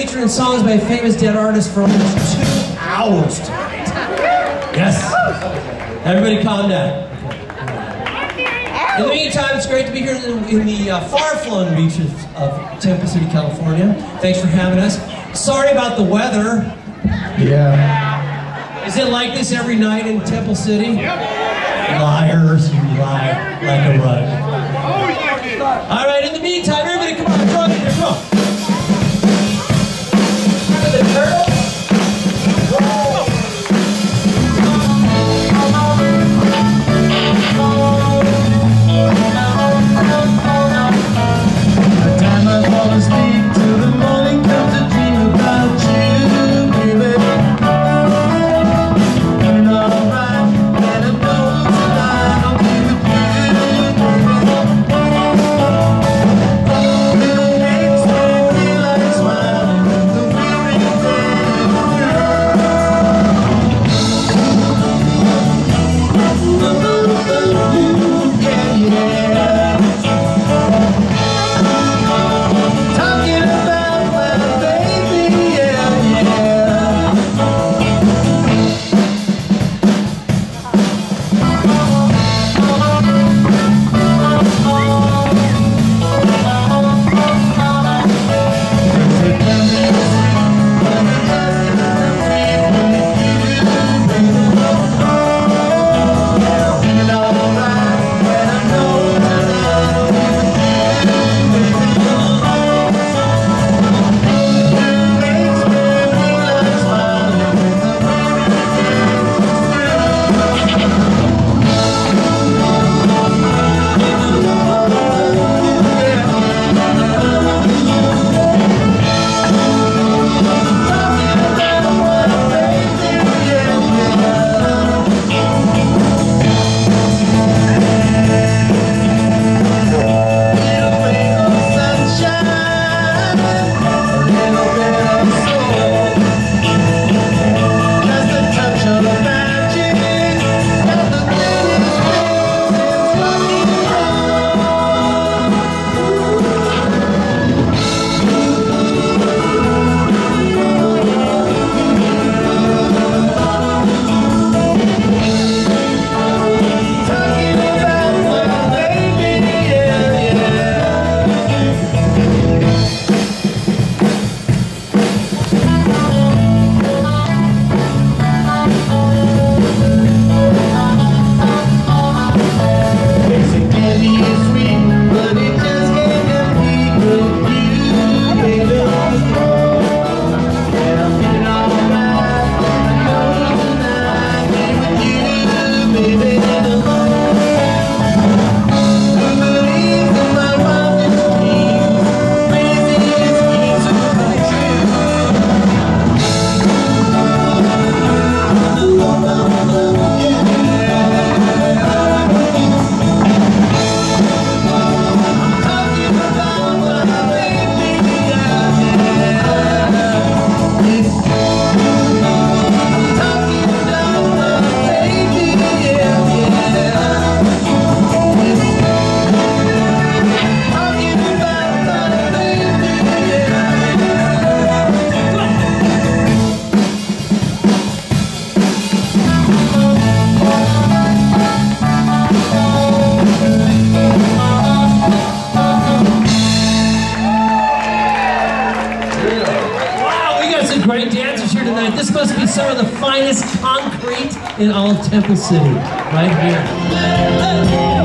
featuring songs by famous dead artists for almost 2 hours tonight. Yes. Everybody calm down. In the meantime, it's great to be here in the far-flung beaches of Tampa City, California. Thanks for having us. Sorry about the weather. Yeah. Is it like this every night in Temple City? Yep. Liars, you lie like a rug. Oh, yeah, dude. All right, in the meantime, everybody come on, throw it in here, come on. This must be some of the finest concrete in all of Temple City, right here.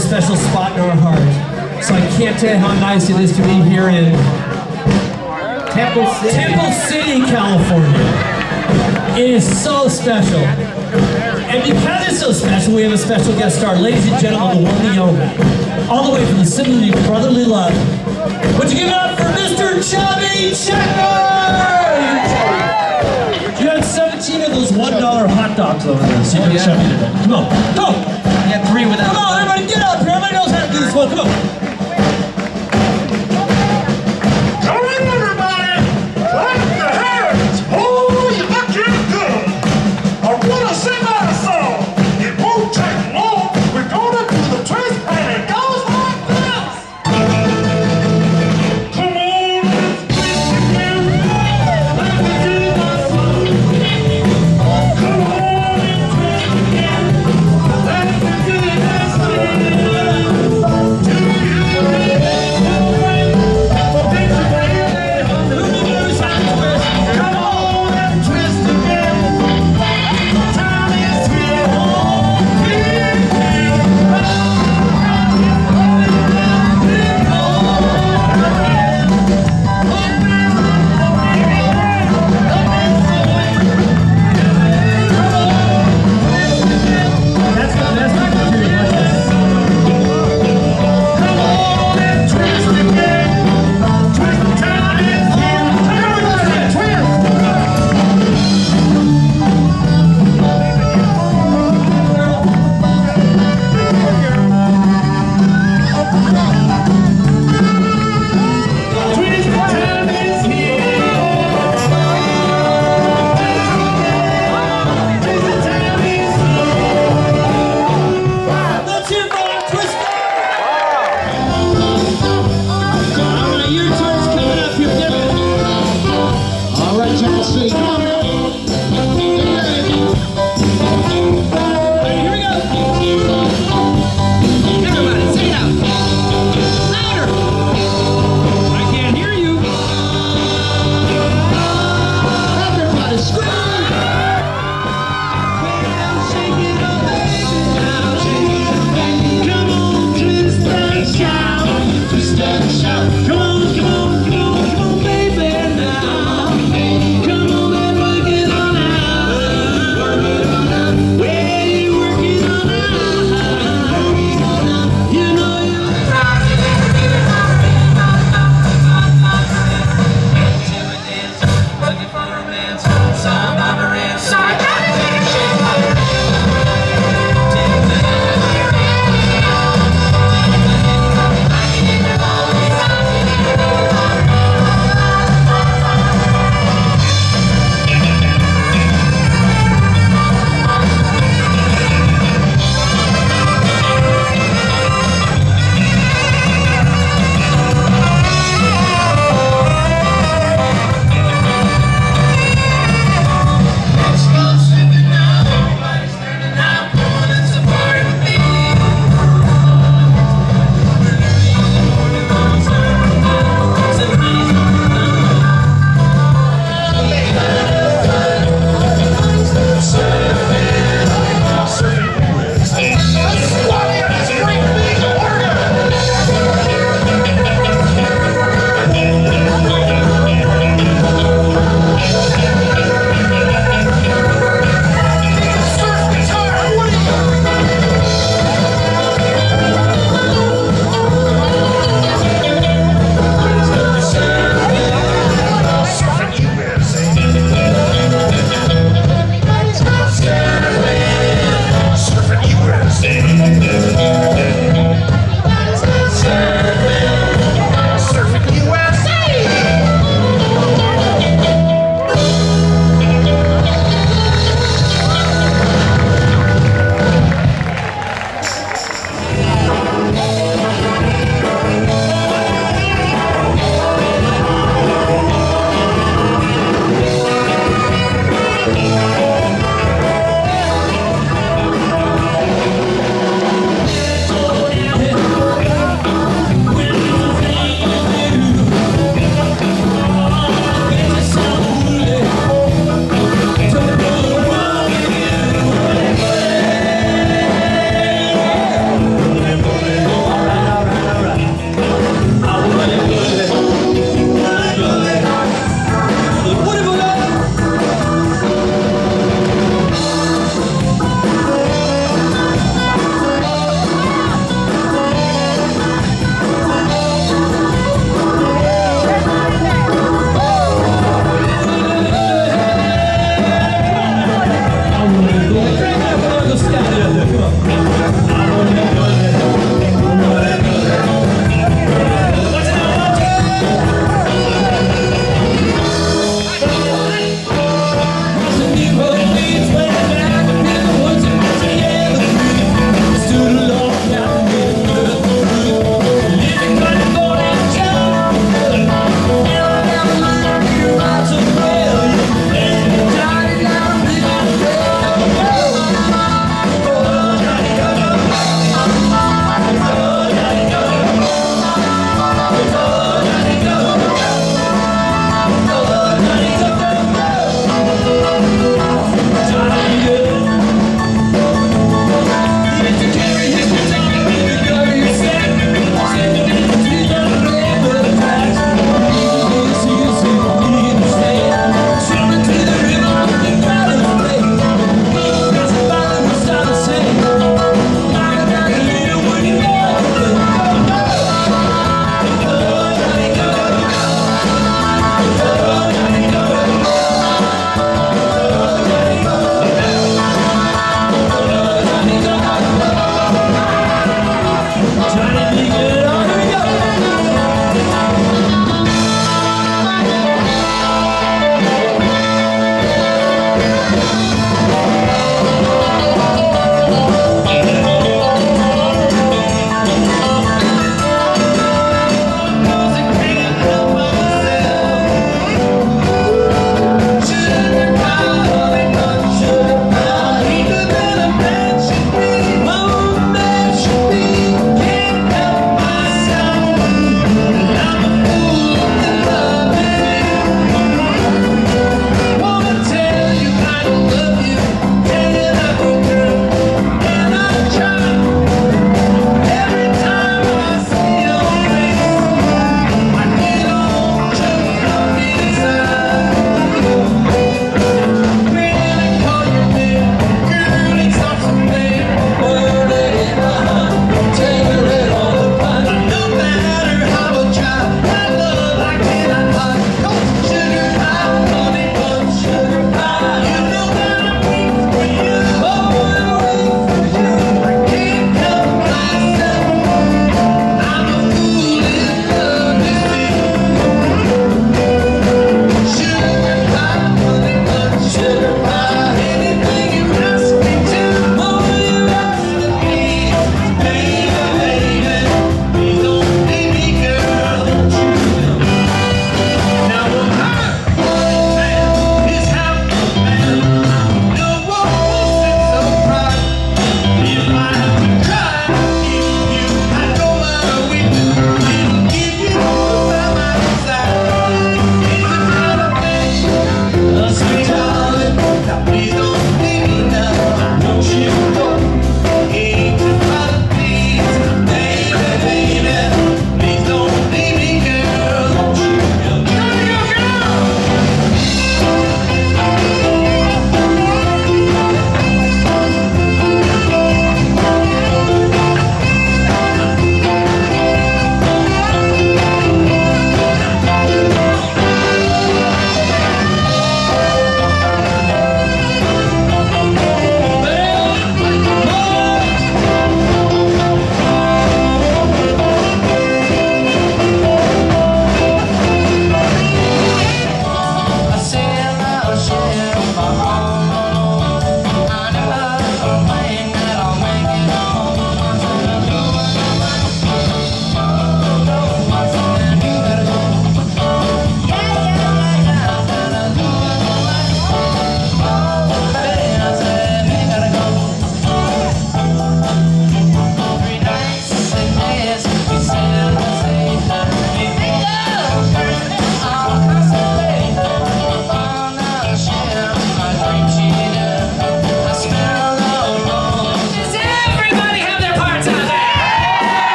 Special spot in our heart. So I can't tell you how nice it is to be here in Temple City, California. It is so special. And because it's so special, we have a special guest star. Ladies and gentlemen, the one, the only, all the way from the city of brotherly love. Would you give it up for Mr. Chubby Checker? You had 17 of those $1 hot dogs over there. So you can chubby today. Come on, go!